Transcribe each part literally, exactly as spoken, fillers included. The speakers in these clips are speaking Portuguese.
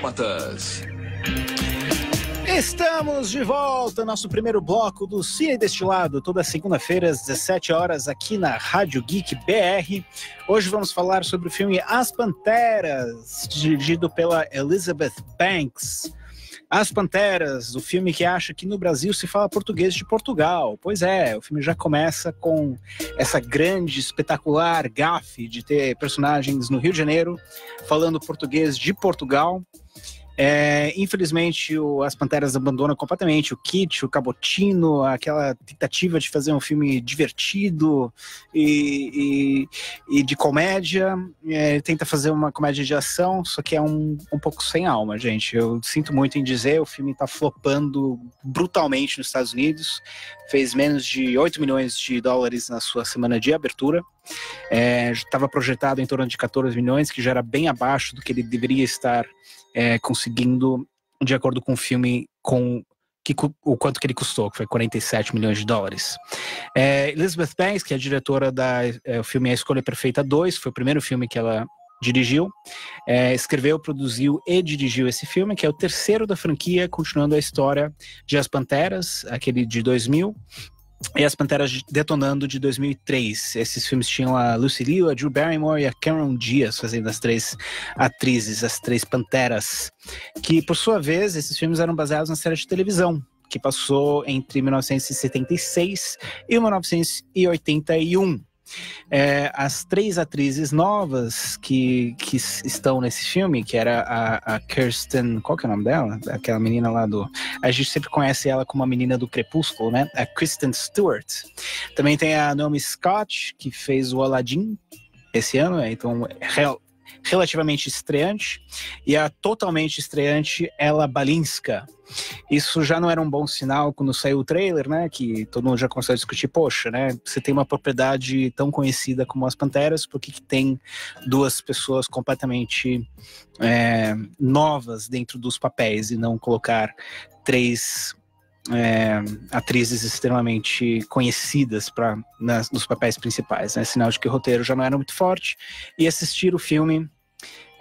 Dálmatas. Estamos de volta, nosso primeiro bloco do Cine Destilado, toda segunda-feira às dezessete horas aqui na Rádio Geek B R. Hoje vamos falar sobre o filme As Panteras, dirigido pela Elizabeth Banks. As Panteras, o filme que acha que no Brasil se fala português de Portugal. Pois é, o filme já começa com essa grande, espetacular gafe de ter personagens no Rio de Janeiro falando português de Portugal. É, infelizmente, o As Panteras abandona completamente o kitsch, o cabotino, aquela tentativa de fazer um filme divertido e, e, e de comédia. É, tenta fazer uma comédia de ação, só que é um, um pouco sem alma, gente. Eu sinto muito em dizer, o filme tá flopando brutalmente nos Estados Unidos. Fez menos de oito milhões de dólares na sua semana de abertura. Estava é, projetado em torno de quatorze milhões, que já era bem abaixo do que ele deveria estar é, conseguindo, de acordo com o filme, com que, o quanto que ele custou, que foi quarenta e sete milhões de dólares. É, Elizabeth Banks, que é a diretora do é, filme A Escolha Perfeita dois, foi o primeiro filme que ela dirigiu, é, escreveu, produziu e dirigiu esse filme, que é o terceiro da franquia, continuando a história de As Panteras, aquele de dois mil, e As Panteras Detonando de dois mil e três. Esses filmes tinham a Lucy Liu, a Drew Barrymore e a Cameron Diaz fazendo as três atrizes, as três panteras, que por sua vez esses filmes eram baseados na série de televisão que passou entre mil novecentos e setenta e seis e mil novecentos e oitenta e um. É, as três atrizes novas que, que estão nesse filme, que era a, a Kristen, qual que é o nome dela? Aquela menina lá do... A gente sempre conhece ela como a menina do Crepúsculo, né? A Kristen Stewart. Também tem a Naomi Scott, que fez o Aladdin esse ano, então real, relativamente estreante. E a totalmente estreante Ella Balinska. Isso já não era um bom sinal quando saiu o trailer, né? Que todo mundo já começou a discutir, poxa, né? Você tem uma propriedade tão conhecida como As Panteras, por que que tem duas pessoas completamente é, novas dentro dos papéis e não colocar três é, atrizes extremamente conhecidas pra, nas, nos papéis principais, né? Sinal de que o roteiro já não era muito forte. E assistir o filme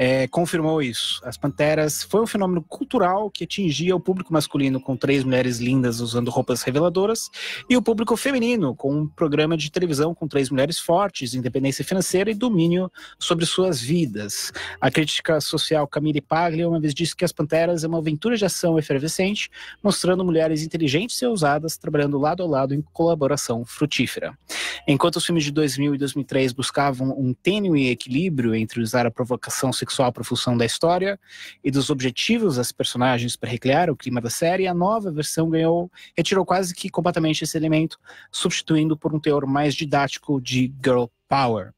É, confirmou isso. As Panteras foi um fenômeno cultural que atingia o público masculino com três mulheres lindas usando roupas reveladoras e o público feminino com um programa de televisão com três mulheres fortes, independência financeira e domínio sobre suas vidas. A crítica social Camille Paglia uma vez disse que As Panteras é uma aventura de ação efervescente, mostrando mulheres inteligentes e ousadas trabalhando lado a lado em colaboração frutífera. Enquanto os filmes de dois mil e dois mil e três buscavam um tênue equilíbrio entre usar a provocação sexual para função da história e dos objetivos das personagens para recriar o clima da série, a nova versão ganhou, retirou quase que completamente esse elemento, substituindo por um teor mais didático de girl power.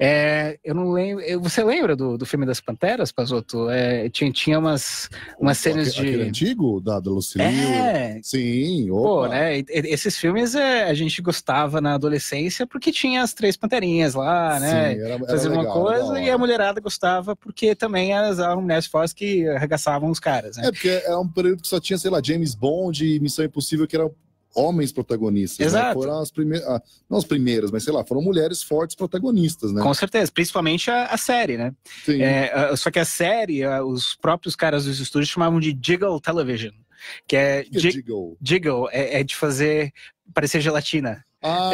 É, eu não lembro. Você lembra do, do filme das Panteras, Pazotto? É, tinha, tinha umas, umas cenas aquele, de. Aquele antigo da, da Lucille. É. Sim, opa. Pô, né? Esses filmes é, a gente gostava na adolescência porque tinha as três panterinhas lá, né? Sim, era, era Fazia legal, uma coisa e a mulherada gostava porque também as, as mulheres fortes que arregaçavam os caras, né? É, porque é um período que só tinha, sei lá, James Bond e Missão Impossível, que era homens protagonistas. Exato. Né? Foram as primeiras, ah, não as primeiras, mas sei lá, foram mulheres fortes protagonistas, né? Com certeza, principalmente a, a série, né? Sim. É, só que a série, os próprios caras dos estúdios chamavam de Jiggle Television, que é, que é Jiggle, Jiggle é, é de fazer parecer gelatina. Ah,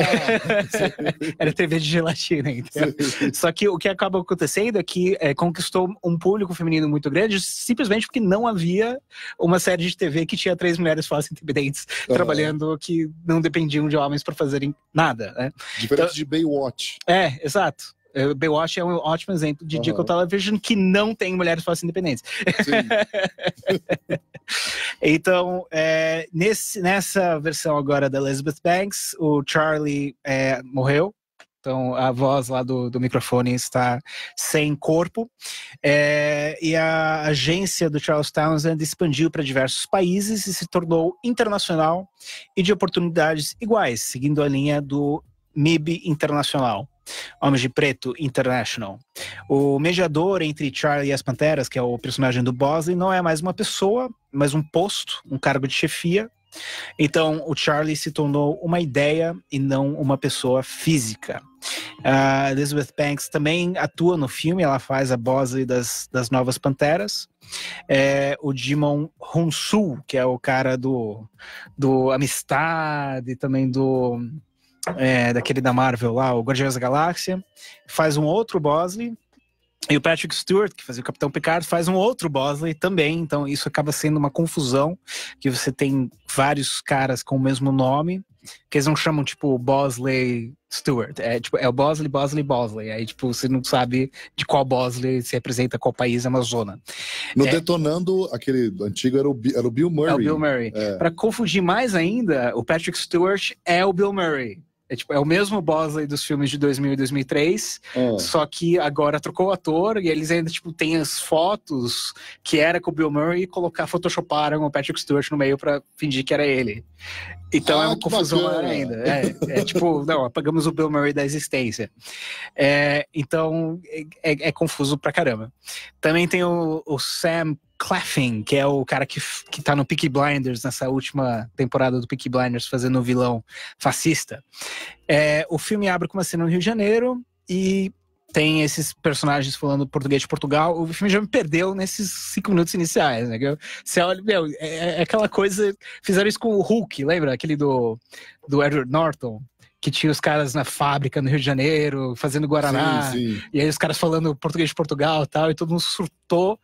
era T V de gelatina, entendeu? Só que o que acaba acontecendo é que é, conquistou um público feminino muito grande simplesmente porque não havia uma série de T V que tinha três mulheres fortes independentes ah. trabalhando, que não dependiam de homens para fazerem nada, né? Diferente então, de Baywatch. É, exato. Baywatch é um ótimo exemplo de Jiggle Television que não tem mulheres fortes independentes. Sim. Então, é, nesse, nessa versão agora da Elizabeth Banks, o Charlie é, morreu. Então, a voz lá do, do microfone está sem corpo. É, e a agência do Charles Townsend expandiu para diversos países e se tornou internacional e de oportunidades iguais, seguindo a linha do M I B Internacional. Homens de Preto International. O mediador entre Charlie e as Panteras, que é o personagem do Bosley, não é mais uma pessoa, mas um posto, um cargo de chefia. Então, o Charlie se tornou uma ideia e não uma pessoa física. A Elizabeth Banks também atua no filme, ela faz a voz das, das Novas Panteras. É, o Djimon Hounsou, que é o cara do, do Amistade, também do é, daquele da Marvel lá, o Guardiões da Galáxia, faz um outro Bosley. E o Patrick Stewart, que fazia o Capitão Picard, faz um outro Bosley também. Então isso acaba sendo uma confusão, que você tem vários caras com o mesmo nome, que eles não chamam, tipo, Bosley Stewart. É, tipo, é o Bosley, Bosley, Bosley. Aí, tipo, você não sabe de qual Bosley se representa, qual país, Amazônia. No é, Detonando, aquele antigo era o, era o Bill Murray. É o Bill Murray. É. Pra confundir mais ainda, o Patrick Stewart é o Bill Murray. É, tipo, é o mesmo Bosley dos filmes de dois mil e dois mil e três, é. Só que agora trocou o ator e eles ainda, tipo, tem as fotos que era com o Bill Murray e colocar, photoshoparam o Patrick Stewart no meio pra fingir que era ele. Então ah, é uma confusão bacana. ainda. É, é tipo, não, apagamos o Bill Murray da existência. É, então é, é, é confuso pra caramba. Também tem o, o Sam Claflin, que é o cara que, que tá no Peaky Blinders, nessa última temporada do Peaky Blinders, fazendo um vilão fascista. É, o filme abre com uma cena no Rio de Janeiro e tem esses personagens falando português de Portugal. O filme já me perdeu nesses cinco minutos iniciais, né? Você olha, meu, é, é aquela coisa... Fizeram isso com o Hulk, lembra? Aquele do, do Edward Norton, que tinha os caras na fábrica no Rio de Janeiro, fazendo Guaraná. Sim, sim. E aí os caras falando português de Portugal e tal, e todo mundo surtou.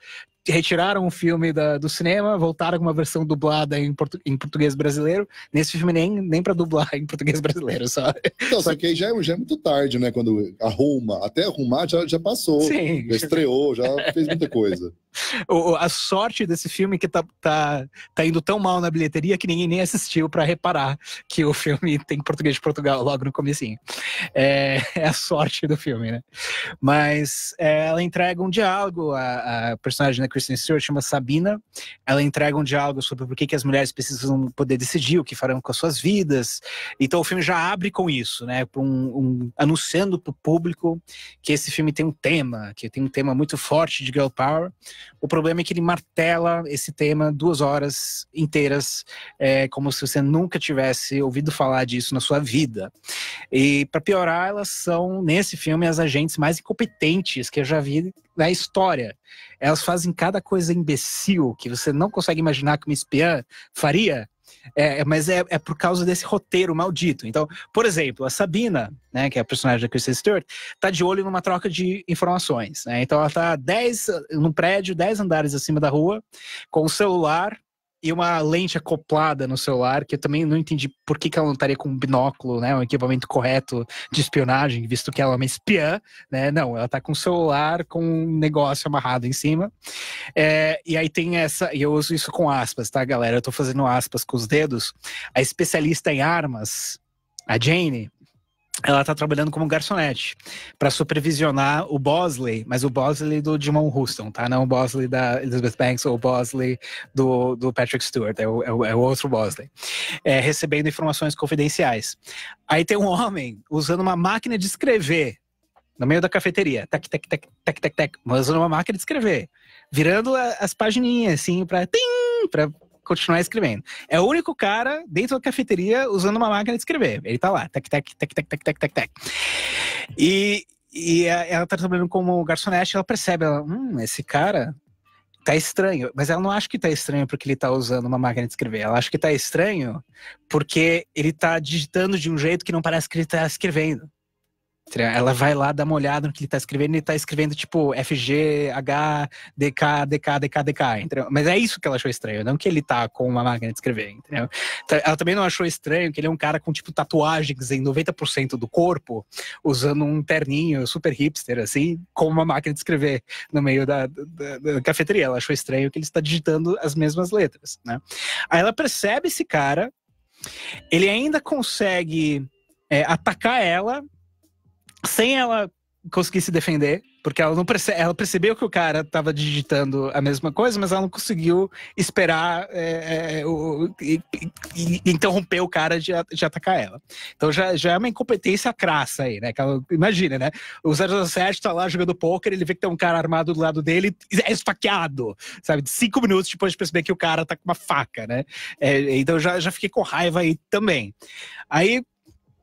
Retiraram o filme da, do cinema, voltaram com uma versão dublada em, portu, em português brasileiro. Nesse filme nem, nem pra dublar em português brasileiro, sabe? Então, só que aí já, já é muito tarde, né? Quando arruma, até arrumar já, já passou. Sim. Já estreou, já fez muita coisa. O, a sorte desse filme é que tá, tá, tá indo tão mal na bilheteria que ninguém nem assistiu pra reparar que o filme tem português de Portugal logo no comecinho. É, é a sorte do filme, né? Mas é, ela entrega um diálogo, a, a personagem da Kristen Stewart chama Sabina, ela entrega um diálogo sobre por que, que as mulheres precisam poder decidir o que farão com as suas vidas. Então o filme já abre com isso, né? Um, um, anunciando pro público que esse filme tem um tema, que tem um tema muito forte de girl power. O problema é que ele martela esse tema duas horas inteiras, é, como se você nunca tivesse ouvido falar disso na sua vida. E para piorar, elas são, nesse filme, as agentes mais incompetentes que eu já vi na história. Elas fazem cada coisa imbecil que você não consegue imaginar que uma espiã faria. É, mas é, é por causa desse roteiro maldito. Então, por exemplo, a Sabina, né, que é a personagem da Kristen Stewart, tá de olho numa troca de informações, né? Então ela tá dez, num prédio, dez andares acima da rua, com o celular e uma lente acoplada no celular, que eu também não entendi por que, que ela não estaria com um binóculo, né, um equipamento correto de espionagem, visto que ela é uma espiã, né? Não, ela tá com o celular com um negócio amarrado em cima. É, e aí tem essa, e eu uso isso com aspas, tá, galera? Eu tô fazendo aspas com os dedos. A especialista em armas, a Jane, ela tá trabalhando como garçonete para supervisionar o Bosley, mas o Bosley do Djimon Hounsou, tá? Não o Bosley da Elizabeth Banks ou o Bosley do, do Patrick Stewart, é o, é o, é o outro Bosley, é, recebendo informações confidenciais. Aí tem um homem usando uma máquina de escrever no meio da cafeteria, tac, tac, tac, tac, tac, tac, usando uma máquina de escrever, virando a, as pagininhas assim para tim, para continuar escrevendo. É o único cara dentro da cafeteria usando uma máquina de escrever. Ele tá lá, tac, tac, tac, tac, tac, tac, tac, tac. E, e ela tá trabalhando como garçonete, ela percebe, ela, hum, esse cara tá estranho. Mas ela não acha que tá estranho porque ele tá usando uma máquina de escrever. Ela acha que tá estranho porque ele tá digitando de um jeito que não parece que ele tá escrevendo. Ela vai lá dar uma olhada no que ele tá escrevendo e tá escrevendo tipo F G, H, D K, D K, D K, D K, entendeu? Mas é isso que ela achou estranho, não que ele tá com uma máquina de escrever, entendeu? Ela também não achou estranho que ele é um cara com tipo tatuagens em noventa por cento do corpo, usando um terninho super hipster assim, com uma máquina de escrever no meio da, da, da cafeteria. Ela achou estranho que ele está digitando as mesmas letras, né? Aí ela percebe esse cara, ele ainda consegue é, atacar ela sem ela conseguir se defender, porque ela não percebe, ela percebeu que o cara estava digitando a mesma coisa, mas ela não conseguiu esperar é, é, o, e, e, e interromper o cara de, de atacar ela. Então já, já é uma incompetência crassa aí, né? Que ela, imagina, né? O zero zero sete tá lá jogando pôquer, ele vê que tem um cara armado do lado dele e é esfaqueado, sabe? Cinco minutos depois de perceber que o cara tá com uma faca, né? É, então já, já fiquei com raiva aí também. Aí,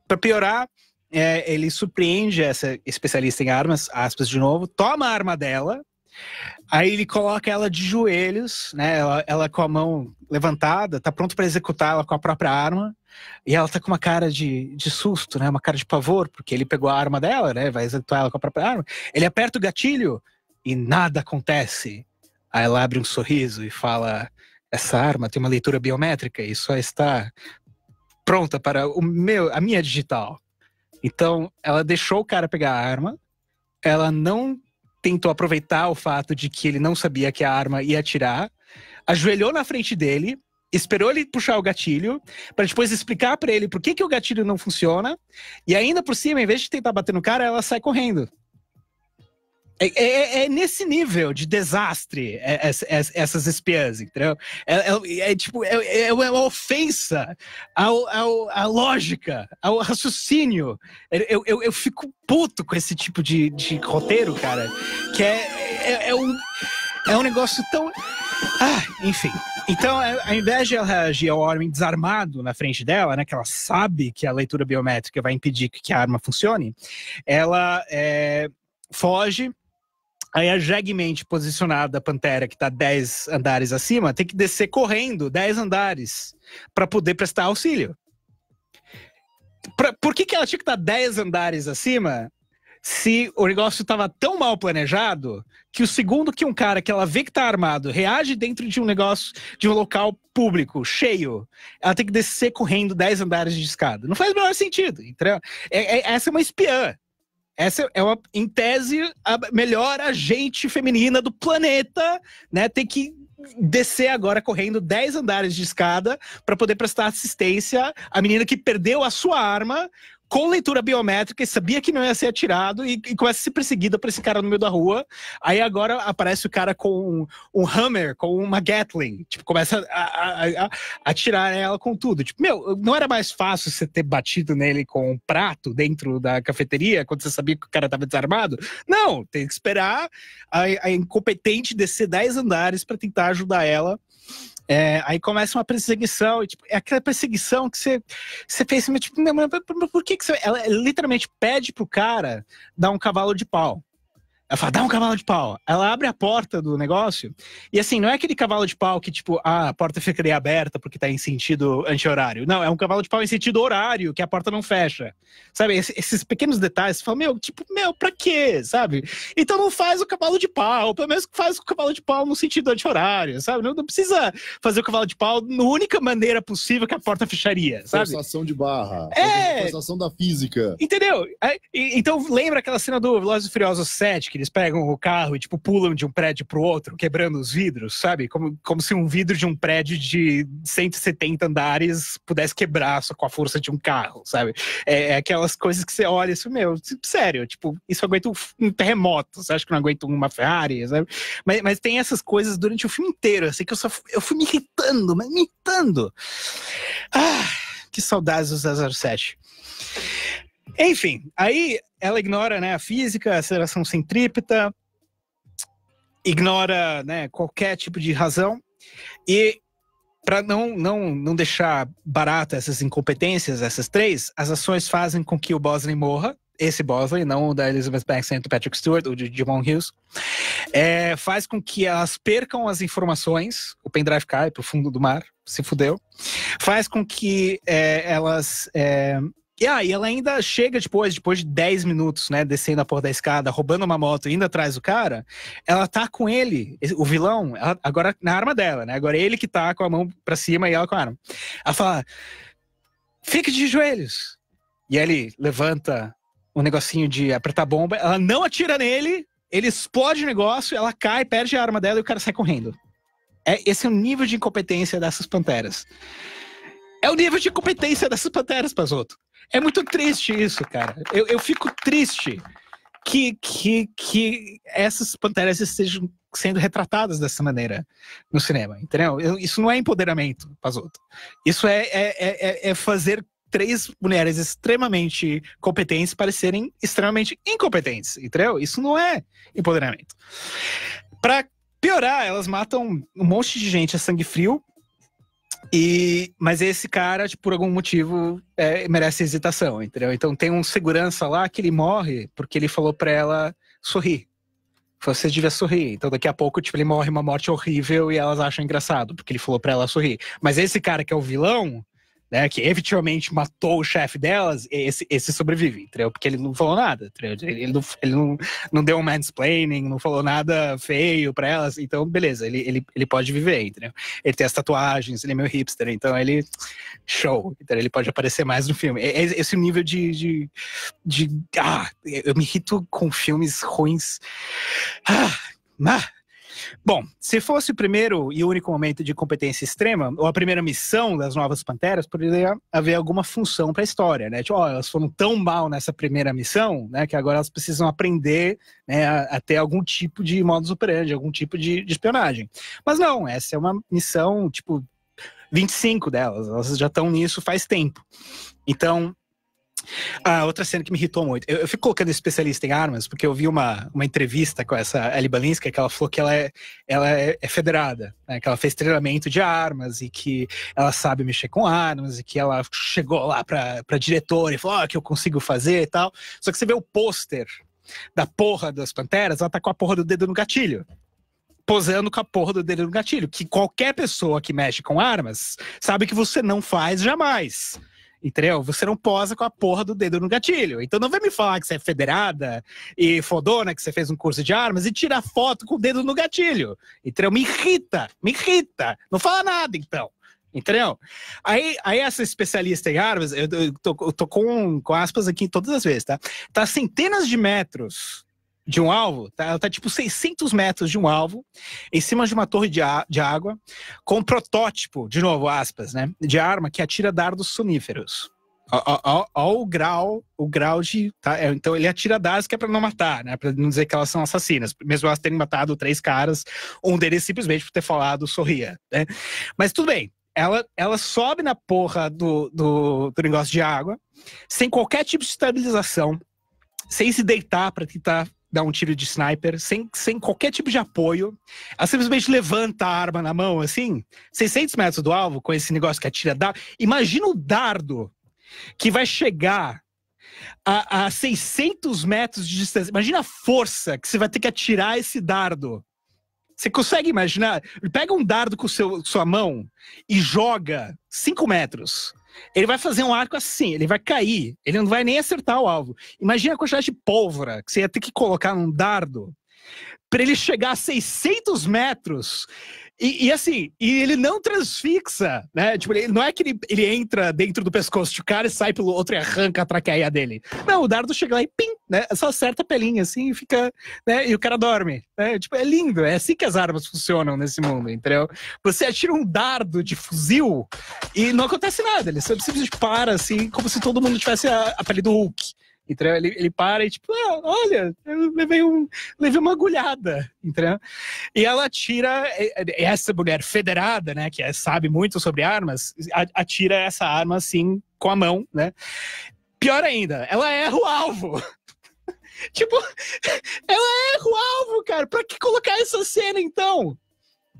para piorar, é, ele surpreende essa especialista em armas, aspas de novo, toma a arma dela, aí ele coloca ela de joelhos, né, ela, ela com a mão levantada, tá pronto para executar ela com a própria arma, e ela tá com uma cara de, de susto, né, uma cara de pavor, porque ele pegou a arma dela, né, vai executar ela com a própria arma, ele aperta o gatilho e nada acontece. Aí ela abre um sorriso e fala, essa arma tem uma leitura biométrica e só está pronta para o meu, a minha digital. Então, ela deixou o cara pegar a arma, ela não tentou aproveitar o fato de que ele não sabia que a arma ia atirar, ajoelhou na frente dele, esperou ele puxar o gatilho, para depois explicar para ele por que, que o gatilho não funciona, e ainda por cima, em vez de tentar bater no cara, ela sai correndo. É, é, é nesse nível de desastre é, é, é, essas espiãs, entendeu? É, é, é tipo, é, é uma ofensa ao, ao, à lógica, ao raciocínio. Eu, eu, eu fico puto com esse tipo de, de roteiro, cara, que é, é, é, um, é um negócio tão... Ah, enfim. Então, ao invés de ela reagir ao homem desarmado na frente dela, né, que ela sabe que a leitura biométrica vai impedir que a arma funcione, ela é, foge. Aí a jeguemente posicionada da Pantera, que tá dez andares acima, tem que descer correndo dez andares para poder prestar auxílio. Pra, por que, que ela tinha que estar dez andares acima se o negócio tava tão mal planejado que o segundo que um cara que ela vê que tá armado reage dentro de um negócio, de um local público, cheio, ela tem que descer correndo dez andares de escada? Não faz o menor sentido, entendeu? É, é, essa é uma espiã. Essa é, uma, em tese, a melhor agente feminina do planeta, né? Tem que descer agora correndo dez andares de escada para poder prestar assistência à menina que perdeu a sua arma com leitura biométrica e sabia que não ia ser atirado e, e começa a ser perseguida por esse cara no meio da rua. Aí agora aparece o cara com um, um Hammer, com uma Gatling. Tipo, começa a, a, a atirar ela com tudo. Tipo, meu, não era mais fácil você ter batido nele com um prato dentro da cafeteria quando você sabia que o cara tava desarmado? Não, tem que esperar a, a incompetente descer dez andares para tentar ajudar ela. É, aí começa uma perseguição, e, tipo, é aquela perseguição que você, você pensa, mas, tipo, por que, que você... Ela literalmente pede pro cara dar um cavalo de pau. Ela fala, dá um cavalo de pau. Ela abre a porta do negócio, e assim, não é aquele cavalo de pau que, tipo, ah, a porta ficaria aberta porque tá em sentido anti-horário. Não, é um cavalo de pau em sentido horário, que a porta não fecha. Sabe, Esse, esses pequenos detalhes, você fala, meu, tipo, meu, pra quê, sabe? Então não faz o cavalo de pau, pelo menos faz o cavalo de pau no sentido anti-horário, sabe? Não, não precisa fazer o cavalo de pau na única maneira possível que a porta fecharia, sabe? Forçação de barra. É! Forçação da física. Entendeu? É, e, então lembra aquela cena do Velozes e Furiosos sete, que eles pegam o carro e, tipo, pulam de um prédio pro outro, quebrando os vidros, sabe? Como, como se um vidro de um prédio de cento e setenta andares pudesse quebrar só com a força de um carro, sabe? É, é aquelas coisas que você olha e assim, meu, sério, tipo, isso aguenta um terremoto, você acha que não aguenta uma Ferrari, sabe? Mas, mas tem essas coisas durante o filme inteiro, assim, que eu só eu fui me irritando, mas me irritando. Ah, que saudades do zero zero sete. Enfim, aí ela ignora, né, a física, a aceleração centrípeta, ignora, né, qualquer tipo de razão. E para não, não, não deixar barato essas incompetências, essas três, as ações fazem com que o Bosley morra. Esse Bosley, não o da Elizabeth Banks, do Patrick Stewart, o de Djimon Hounsou, é, faz com que elas percam as informações, o pendrive cai pro fundo do mar, se fudeu. Faz com que é, elas... É, E aí, ah, ela ainda chega depois, depois de dez minutos, né, descendo a porra da escada, roubando uma moto, indo atrás do cara, ela tá com ele, o vilão, ela, agora na arma dela, né, agora ele que tá com a mão pra cima e ela com a arma. Ela fala, fique de joelhos. E ele levanta um negocinho de apertar bomba, ela não atira nele, ele explode o negócio, ela cai, perde a arma dela e o cara sai correndo. É, esse é o nível de incompetência dessas panteras. É o nível de competência dessas panteras, Pazoto. É muito triste isso, cara. Eu, eu fico triste que, que, que essas panteras estejam sendo retratadas dessa maneira no cinema, entendeu? Eu, isso não é empoderamento, Pazoto. Isso é, é, é, é fazer três mulheres extremamente competentes parecerem extremamente incompetentes, entendeu? Isso não é empoderamento. Pra piorar, elas matam um monte de gente a sangue frio. E, mas esse cara, tipo, por algum motivo, é, merece hesitação, entendeu? Então tem um segurança lá que ele morre porque ele falou pra ela sorrir. Você devia sorrir. Então daqui a pouco, tipo, ele morre uma morte horrível e elas acham engraçado porque ele falou pra ela sorrir. Mas esse cara que é o vilão, né, que efetivamente matou o chefe delas, esse, esse sobrevive, entendeu? Porque ele não falou nada, entendeu? Ele, não, ele não, não deu um mansplaining, não falou nada feio pra elas. Então, beleza, ele, ele, ele pode viver, entendeu? Ele tem as tatuagens, ele é meio hipster, então ele... Show! Então ele pode aparecer mais no filme. Esse nível de... de, de ah, eu me irrito com filmes ruins. Ah, ah. Bom, se fosse o primeiro e único momento de competência extrema, ou a primeira missão das Novas Panteras, poderia haver alguma função para a história, né? Tipo, ó, elas foram tão mal nessa primeira missão, né, que agora elas precisam aprender, né, a, a ter algum tipo de modus operandi, algum tipo de, de espionagem. Mas não, essa é uma missão, tipo, vinte e cinco delas, elas já estão nisso faz tempo. Então... Ah, outra cena que me irritou muito. Eu, eu fico colocando especialista em armas, porque eu vi uma, uma entrevista com essa Ella Balinska, que ela falou que ela é, ela é, é federada, né? Que ela fez treinamento de armas e que ela sabe mexer com armas e que ela chegou lá pra, pra diretora e falou, ó, oh, que eu consigo fazer e tal. Só que você vê o pôster da porra das Panteras, ela tá com a porra do dedo no gatilho. Posando com a porra do dedo no gatilho. Que qualquer pessoa que mexe com armas sabe que você não faz jamais. Entendeu? Você não posa com a porra do dedo no gatilho. Então não vem me falar que você é federada e fodona, que você fez um curso de armas e tira foto com o dedo no gatilho. Entendeu? Me irrita, me irrita. Não fala nada, então. Entendeu? Aí, aí essa especialista em armas, eu, eu tô, eu tô com, com aspas aqui todas as vezes, tá? Tá a centenas de metros de um alvo, tá? Ela tá tipo seiscentos metros de um alvo, em cima de uma torre de, de água, com um protótipo, de novo, aspas, né? De arma que atira dardos soníferos. Olha o grau, o grau de... Tá? É, então ele atira dardos que é pra não matar, né? Pra não dizer que elas são assassinas. Mesmo elas terem matado três caras, um deles simplesmente por ter falado sorria, né? Mas tudo bem. Ela, ela sobe na porra do, do, do negócio de água, sem qualquer tipo de estabilização, sem se deitar pra tentar dá um tiro de sniper, sem, sem qualquer tipo de apoio. Ela simplesmente levanta a arma na mão, assim, seiscentos metros do alvo, com esse negócio que atira dardo. Imagina o dardo que vai chegar a, a seiscentos metros de distância. Imagina a força que você vai ter que atirar esse dardo. Você consegue imaginar? Pega um dardo com seu, sua mão e joga cinco metros. Ele vai fazer um arco assim, ele vai cair, ele não vai nem acertar o alvo. Imagina a quantidade de pólvora que você ia ter que colocar num dardo para ele chegar a seiscentos metros e, e assim, e ele não transfixa, né? Tipo, ele, não é que ele, ele entra dentro do pescoço de um cara e sai pelo outro e arranca a traqueia dele. Não, o dardo chega lá e pim, né? Só acerta a pelinha assim e fica, né? E o cara dorme, né? Tipo, é lindo, é assim que as armas funcionam nesse mundo, entendeu? Você atira um dardo de fuzil e não acontece nada, ele simplesmente para assim, como se todo mundo tivesse a, a pele do Hulk. Entendeu? Ele, ele para e tipo, ah, olha, eu levei, um, levei uma agulhada, entendeu? E ela atira, essa mulher federada, né, que sabe muito sobre armas, atira essa arma assim, com a mão, né? Pior ainda, ela erra o alvo. Tipo, ela erra o alvo, cara. Pra que colocar essa cena, então?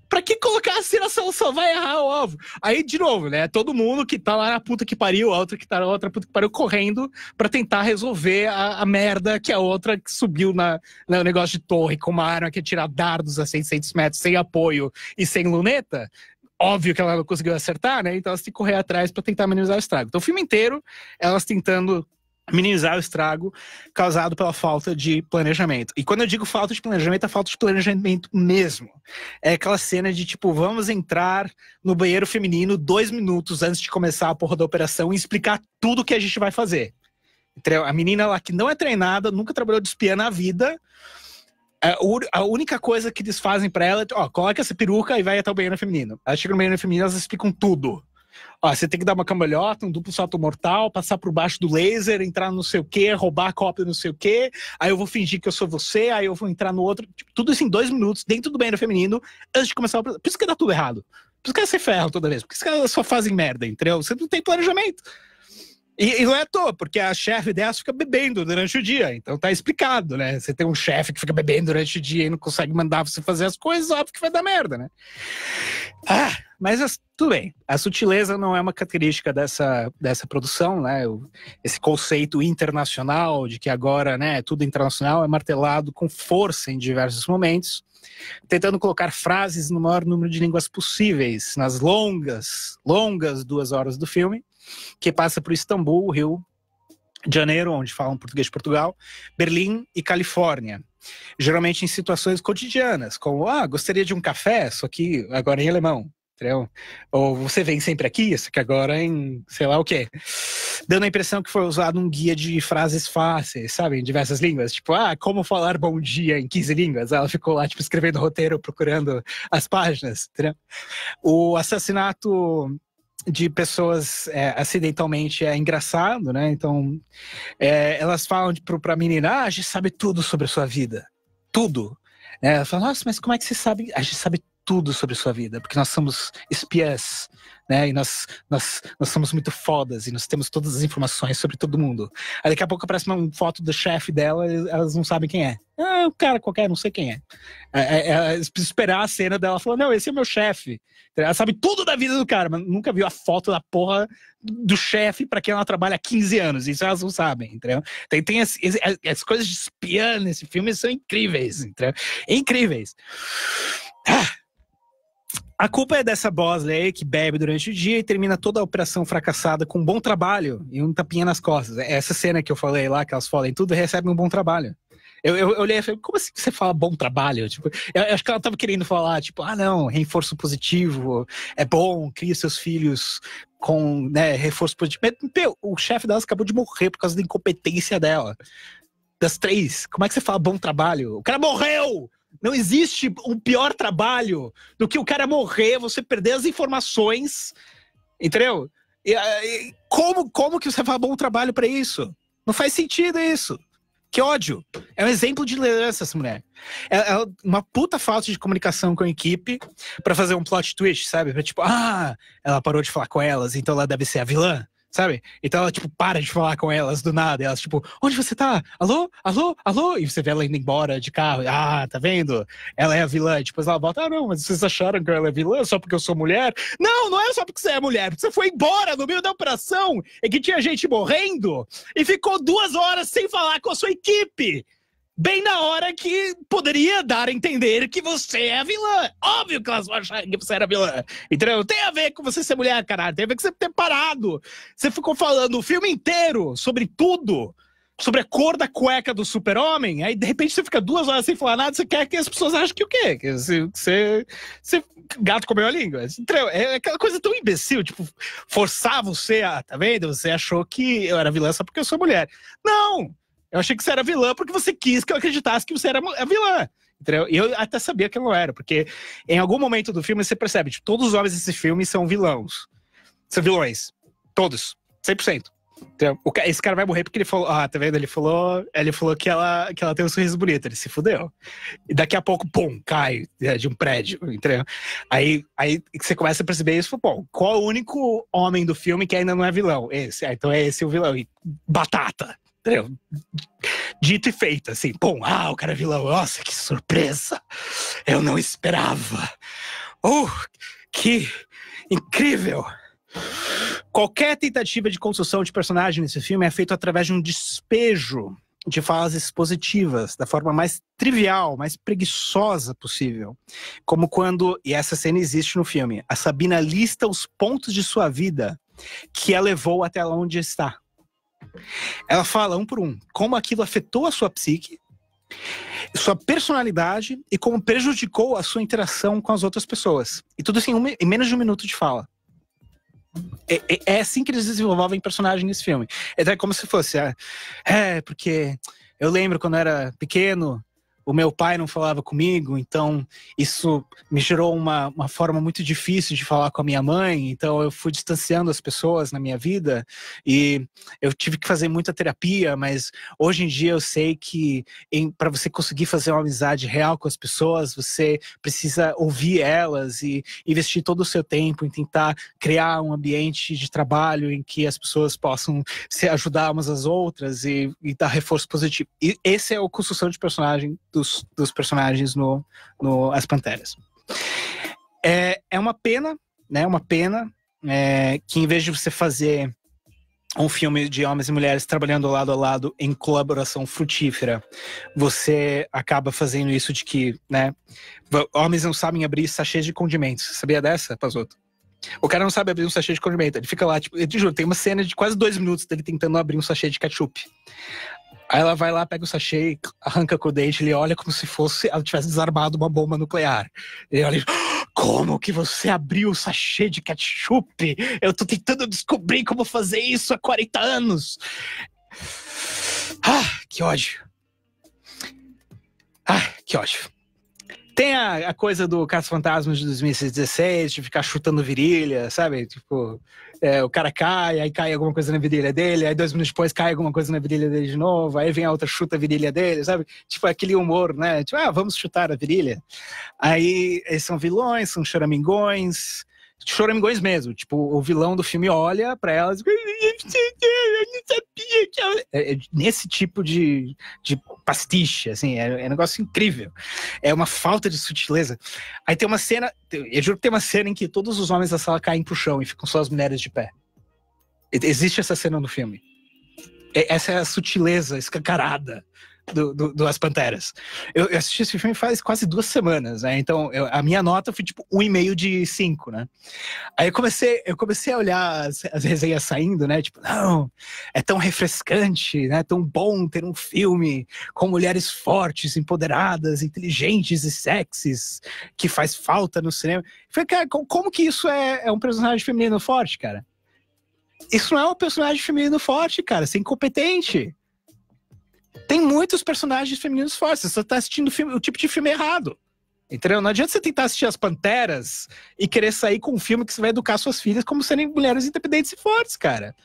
Pra que colocar a cena se ela só vai errar o alvo? Aí, de novo, né? Todo mundo que tá lá na puta que pariu, a outra que tá na outra puta que pariu, correndo pra tentar resolver a, a merda que a outra que subiu na, no negócio de torre com uma arma que atira dardos a seiscentos metros sem apoio e sem luneta. Óbvio que ela não conseguiu acertar, né? Então elas têm que correr atrás pra tentar minimizar o estrago. Então o filme inteiro, elas tentando minimizar o estrago causado pela falta de planejamento. E quando eu digo falta de planejamento, é falta de planejamento mesmo. É aquela cena de tipo, vamos entrar no banheiro feminino dois minutos antes de começar a porra da operação e explicar tudo que a gente vai fazer. A menina lá que não é treinada, nunca trabalhou de espiã na vida, a única coisa que eles fazem pra ela é, ó, coloca essa peruca e vai até o banheiro feminino. Ela chega no banheiro feminino e elas explicam tudo. Ó, você tem que dar uma cambalhota, um duplo salto mortal, passar por baixo do laser, entrar no não sei o que, roubar a cópia não sei o que, aí eu vou fingir que eu sou você, aí eu vou entrar no outro, tipo, tudo isso em dois minutos, dentro do banheiro feminino, antes de começar o processo. Por isso que dá tudo errado, por isso que você ferra toda vez, por isso que elas só fazem merda, entendeu? Você não tem planejamento. E, e não é à toa, porque a chefe dessa fica bebendo durante o dia, então tá explicado, né? Você tem um chefe que fica bebendo durante o dia e não consegue mandar você fazer as coisas, óbvio que vai dar merda, né? Ah, Mas tudo bem, a sutileza não é uma característica dessa, dessa produção, né? Esse conceito internacional de que agora, né, tudo internacional é martelado com força em diversos momentos, tentando colocar frases no maior número de línguas possíveis nas longas, longas duas horas do filme, que passa por Istambul, o Rio de Janeiro, onde falam português de Portugal, Berlim e Califórnia. Geralmente em situações cotidianas, como, ah, gostaria de um café, só que agora em alemão, entendeu? Ou você vem sempre aqui, só que agora em sei lá o quê. Dando a impressão que foi usado um guia de frases fáceis, sabe, em diversas línguas. Tipo, ah, como falar bom dia em quinze línguas? Ela ficou lá, tipo, escrevendo roteiro, procurando as páginas, entendeu? O assassinato de pessoas é, acidentalmente é engraçado, né? Então, é, elas falam para a menina, ah, a gente sabe tudo sobre a sua vida. Tudo. É, ela fala, nossa, mas como é que você sabe? A gente sabe tudo sobre a sua vida, porque nós somos espiãs, né? E nós, nós, nós somos muito fodas e nós temos todas as informações sobre todo mundo. Aí daqui a pouco aparece uma foto do chefe dela e elas não sabem quem é. Ah, um cara qualquer, não sei quem é. Elas precisam esperar a cena dela falando, não, esse é meu chefe. Ela sabe tudo da vida do cara, mas nunca viu a foto da porra do chefe pra quem ela trabalha há quinze anos. Isso elas não sabem, entendeu? Tem, tem as, as, as coisas de espiã nesse filme são incríveis, entendeu? Incríveis. Ah! A culpa é dessa Bosley que bebe durante o dia e termina toda a operação fracassada com um bom trabalho e um tapinha nas costas. Essa cena que eu falei lá, que elas falam em tudo, recebem um bom trabalho. Eu, eu, eu olhei e falei, como assim você fala bom trabalho? Tipo, eu, eu acho que ela tava querendo falar, tipo, ah não, reforço positivo, é bom, cria seus filhos com, né, reforço positivo. Meu, o chefe delas acabou de morrer por causa da incompetência dela. Das três, como é que você fala bom trabalho? O cara morreu! Não existe um pior trabalho do que o cara morrer, você perder as informações, entendeu? E, e, como, como que você faz bom trabalho pra isso? Não faz sentido isso. Que ódio. É um exemplo de liderança essa mulher. É, é uma puta falta de comunicação com a equipe pra fazer um plot twist, sabe? Pra, tipo, ah, ela parou de falar com elas, então ela deve ser a vilã. Sabe? Então ela, tipo, para de falar com elas do nada. E elas, tipo, onde você tá? Alô? Alô? Alô? E você vê ela indo embora de carro. Ah, tá vendo? Ela é a vilã. E depois ela volta. Ah, não, mas vocês acharam que ela é vilã só porque eu sou mulher? Não, não é só porque você é mulher. Porque você foi embora no meio da operação e que tinha gente morrendo e ficou duas horas sem falar com a sua equipe. Bem na hora que poderia dar a entender que você é a vilã. Óbvio que elas vão achar que você era vilã. Entendeu? Não tem a ver com você ser mulher, caralho. Tem a ver com você ter parado. Você ficou falando o filme inteiro sobre tudo. Sobre a cor da cueca do super-homem. Aí, de repente, você fica duas horas sem falar nada. Você quer que as pessoas achem que o quê? Que você... você, você gato comeu a língua. Entendeu? É aquela coisa tão imbecil. Tipo, forçar você a... Tá vendo? Você achou que eu era vilã só porque eu sou mulher. Não! Eu achei que você era vilã porque você quis que eu acreditasse que você era a vilã. Entendeu? E eu até sabia que eu não era, porque em algum momento do filme você percebe que tipo, todos os homens desse filme são vilões. São vilões. Todos. cem por cento. Entendeu? O ca... Esse cara vai morrer porque ele falou... Ah, tá vendo? Ele falou, ele falou que, ela... que ela tem um sorriso bonito. Ele se fudeu. E daqui a pouco, pum, cai de um prédio. Entendeu? Aí, aí você começa a perceber isso. Bom, qual é o único homem do filme que ainda não é vilão? Esse. Ah, então é esse o vilão. E batata. Entendeu? Dito e feito, assim, bom, ah, o cara é vilão, nossa, que surpresa, eu não esperava, oh, que incrível. Qualquer tentativa de construção de personagem nesse filme é feito através de um despejo de falas positivas, da forma mais trivial, mais preguiçosa possível, como quando, e essa cena existe no filme, a Sabina lista os pontos de sua vida que a levou até lá onde está. Ela fala um por um como aquilo afetou a sua psique, sua personalidade e como prejudicou a sua interação com as outras pessoas. E tudo assim, um, em menos de um minuto de fala. É, é, é assim que eles desenvolvem personagem nesse filme. É como se fosse, é, é porque eu lembro quando eu era pequeno, o meu pai não falava comigo, então isso me gerou uma, uma forma muito difícil de falar com a minha mãe, então eu fui distanciando as pessoas na minha vida e eu tive que fazer muita terapia, mas hoje em dia eu sei que para você conseguir fazer uma amizade real com as pessoas, você precisa ouvir elas e investir todo o seu tempo em tentar criar um ambiente de trabalho em que as pessoas possam se ajudar umas às outras e, e dar reforço positivo. E essa é a construção de personagem do Dos, dos personagens no, no As Panteras. É, é uma pena né? Uma pena é, que em vez de você fazer um filme de homens e mulheres trabalhando lado a lado em colaboração frutífera, você acaba fazendo isso de que, né? Homens não sabem abrir sachês de condimentos. Sabia dessa, Pazotto? O cara não sabe abrir um sachê de condimento. Ele fica lá, tipo, eu te juro, tem uma cena de quase dois minutos dele tentando abrir um sachê de ketchup. Aí ela vai lá, pega o sachê, arranca com o dente, ele olha como se fosse ela tivesse desarmado uma bomba nuclear. Ele olha, como que você abriu o sachê de ketchup? Eu tô tentando descobrir como fazer isso há quarenta anos. Ah, que ódio. Ah, que ódio. Tem a, a coisa do Caso Fantasma de dois mil e dezesseis, de ficar chutando virilha, sabe? Tipo, é, o cara cai, aí cai alguma coisa na virilha dele, aí dois minutos depois cai alguma coisa na virilha dele de novo, aí vem a outra, chuta a virilha dele, sabe? Tipo, aquele humor, né? Tipo, ah, vamos chutar a virilha. Aí eles são vilões, são choramingões, choramingões mesmo. Tipo, o vilão do filme olha pra elas, eu não sabia que ela... é, é nesse tipo de, de pastiche, assim, é, é um negócio incrível. É uma falta de sutileza. Aí tem uma cena, eu juro que tem uma cena em que todos os homens da sala caem pro chão e ficam só as mulheres de pé. Existe essa cena no filme. Essa é a sutileza escancarada do, do, do As Panteras. Eu, eu assisti esse filme faz quase duas semanas, né? Então eu, a minha nota foi tipo um e meio de cinco, né? Aí eu comecei, eu comecei a olhar as, as resenhas saindo, né? Tipo, não, é tão refrescante, né? Tão bom ter um filme com mulheres fortes, empoderadas, inteligentes e sexys, que faz falta no cinema. Eu falei, cara, como que isso é, é um personagem feminino forte, cara? Isso não é um personagem feminino forte, cara. Você é incompetente. Tem muitos personagens femininos fortes. Você tá assistindo filme, o tipo de filme errado. Entendeu? Não adianta você tentar assistir As Panteras e querer sair com um filme que você vai educar suas filhas como serem mulheres independentes e fortes, cara.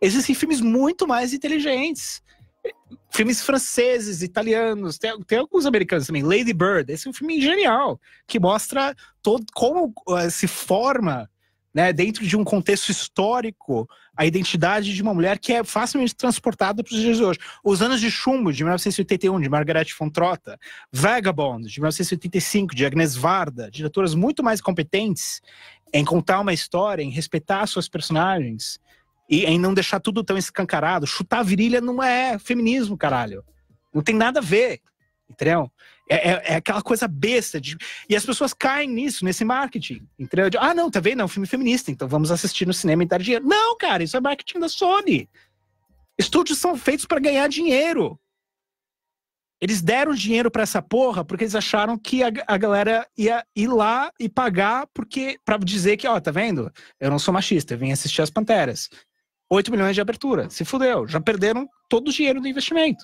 Existem filmes muito mais inteligentes. Filmes franceses, italianos, tem, tem alguns americanos também. Lady Bird, esse é um filme genial, que mostra todo, como uh, se forma, né, dentro de um contexto histórico, a identidade de uma mulher que é facilmente transportada para os dias de hoje. Os Anos de Chumbo, de mil novecentos e oitenta e um, de Margaret von Trotta. Vagabond, de mil novecentos e oitenta e cinco, de Agnes Varda. Diretoras muito mais competentes em contar uma história, em respeitar suas personagens e em não deixar tudo tão escancarado. Chutar a virilha não é feminismo, caralho. Não tem nada a ver, entendeu? É, é, é aquela coisa besta de... E as pessoas caem nisso, nesse marketing, entendeu? De, ah, não, tá vendo? É um filme feminista, então vamos assistir no cinema e dar dinheiro. Não, cara, isso é marketing da Sony. Estúdios são feitos para ganhar dinheiro. Eles deram dinheiro pra essa porra porque eles acharam que a, a galera ia ir lá e pagar porque, pra dizer que, ó, tá vendo? Eu não sou machista, eu vim assistir As Panteras. oito milhões de abertura, se fudeu. Já perderam todo o dinheiro do investimento.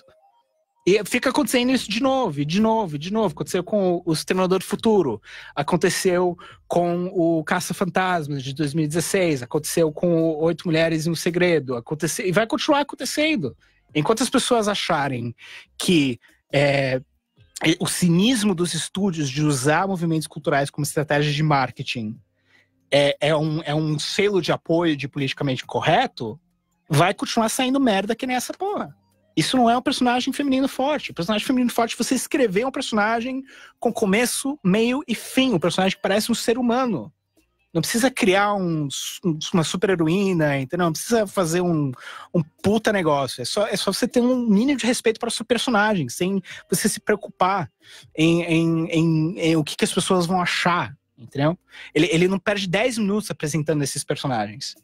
E fica acontecendo isso de novo, de novo, de novo. Aconteceu com os Treinadores do Futuro, aconteceu com o Caça Fantasmas de dois mil e dezesseis, aconteceu com o Oito Mulheres e um Segredo, aconteceu e vai continuar acontecendo. Enquanto as pessoas acharem que é, o cinismo dos estúdios de usar movimentos culturais como estratégia de marketing é, é, um, é um selo de apoio de politicamente correto, vai continuar saindo merda que nem essa porra. Isso não é um personagem feminino forte. O personagem feminino forte, você escrever um personagem com começo, meio e fim. Um personagem que parece um ser humano. Não precisa criar um, uma super-heroína, entendeu? Não precisa fazer um, um puta negócio. É só, é só você ter um mínimo de respeito para o seu personagem, sem você se preocupar em, em, em, em o que, que as pessoas vão achar, entendeu? Ele, ele não perde dez minutos apresentando esses personagens.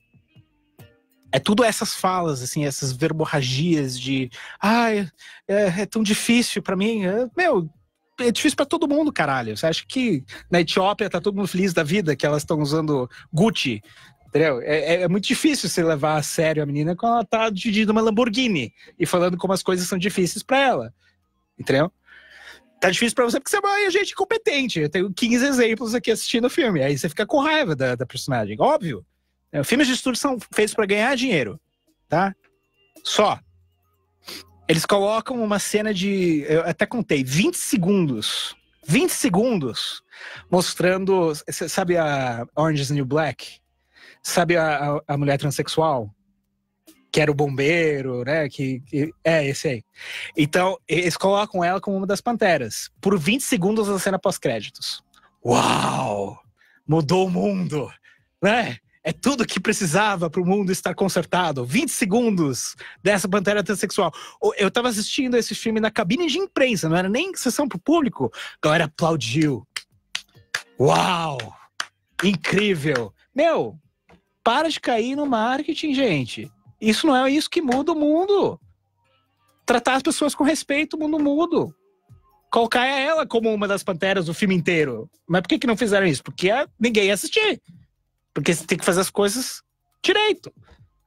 É tudo essas falas, assim, essas verborragias de ai, ah, é, é tão difícil pra mim. É, meu, é difícil pra todo mundo, caralho. Você acha que na Etiópia tá todo mundo feliz da vida que elas estão usando Gucci, entendeu? É, é muito difícil você levar a sério a menina quando ela tá dirigindo uma Lamborghini e falando como as coisas são difíceis pra ela, entendeu? Tá difícil pra você porque você é uma gente competente. Eu tenho quinze exemplos aqui assistindo o filme. Aí você fica com raiva da, da personagem, óbvio. Filmes de estúdio são feitos para ganhar dinheiro, tá? Só. Eles colocam uma cena de... Eu até contei, vinte segundos. vinte segundos mostrando... Sabe a Orange is the New Black? Sabe a, a, a mulher transexual? Que era o bombeiro, né? Que, que, é, esse aí. Então, eles colocam ela como uma das panteras. Por vinte segundos da cena pós-créditos. Uau! Mudou o mundo! né? É tudo que precisava para o mundo estar consertado. vinte segundos dessa Pantera transexual. Eu estava assistindo esse filme na cabine de imprensa, não era nem sessão para o público. A galera aplaudiu. Uau! Incrível! Meu, para de cair no marketing, gente. Isso não é isso que muda o mundo. Tratar as pessoas com respeito, o mundo muda. Colocar ela como uma das panteras do filme inteiro. Mas por que que não fizeram isso? Porque ninguém ia assistir. Porque você tem que fazer as coisas direito.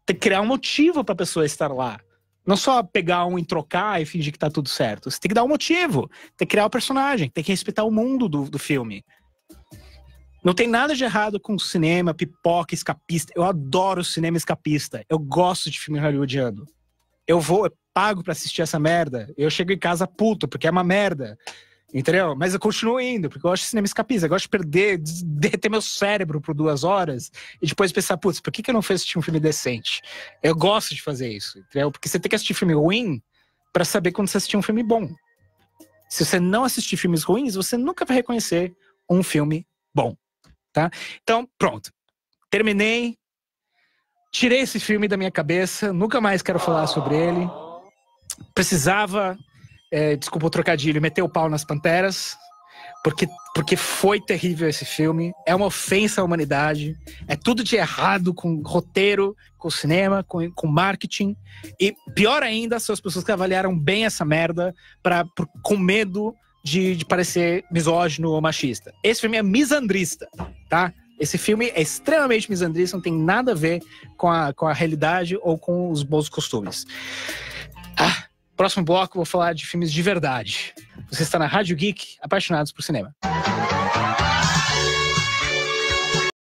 Tem que criar um motivo para a pessoa estar lá. Não só pegar um e trocar e fingir que tá tudo certo. Você tem que dar um motivo. Tem que criar o personagem. Tem que respeitar o mundo do, do filme. Não tem nada de errado com cinema, pipoca, escapista. Eu adoro cinema escapista. Eu gosto de filme hollywoodiano. Eu vou, eu pago pra assistir essa merda. Eu chego em casa puto, porque é uma merda. Entendeu? Mas eu continuo indo, porque eu gosto de cinema escapista. Eu gosto de perder, de derreter meu cérebro por duas horas e depois pensar, putz, por que que eu não fui assistir um filme decente? Eu gosto de fazer isso, entendeu? Porque você tem que assistir filme ruim pra saber quando você assistir um filme bom. Se você não assistir filmes ruins, você nunca vai reconhecer um filme bom. Tá? Então, pronto. Terminei. Tirei esse filme da minha cabeça. Nunca mais quero falar sobre ele. Precisava, é, desculpa o trocadilho, meter o pau nas Panteras. Porque, porque foi terrível esse filme. É uma ofensa à humanidade. É tudo de errado com roteiro, com cinema, com, com marketing. E pior ainda, são as pessoas que avaliaram bem essa merda pra, por, com medo de, de parecer misógino ou machista. Esse filme é misandrista, tá? Esse filme é extremamente misandrista, não tem nada a ver com a, com a realidade ou com os bons costumes. Ah, próximo bloco, vou falar de filmes de verdade. Você está na Rádio Geek, apaixonados por cinema.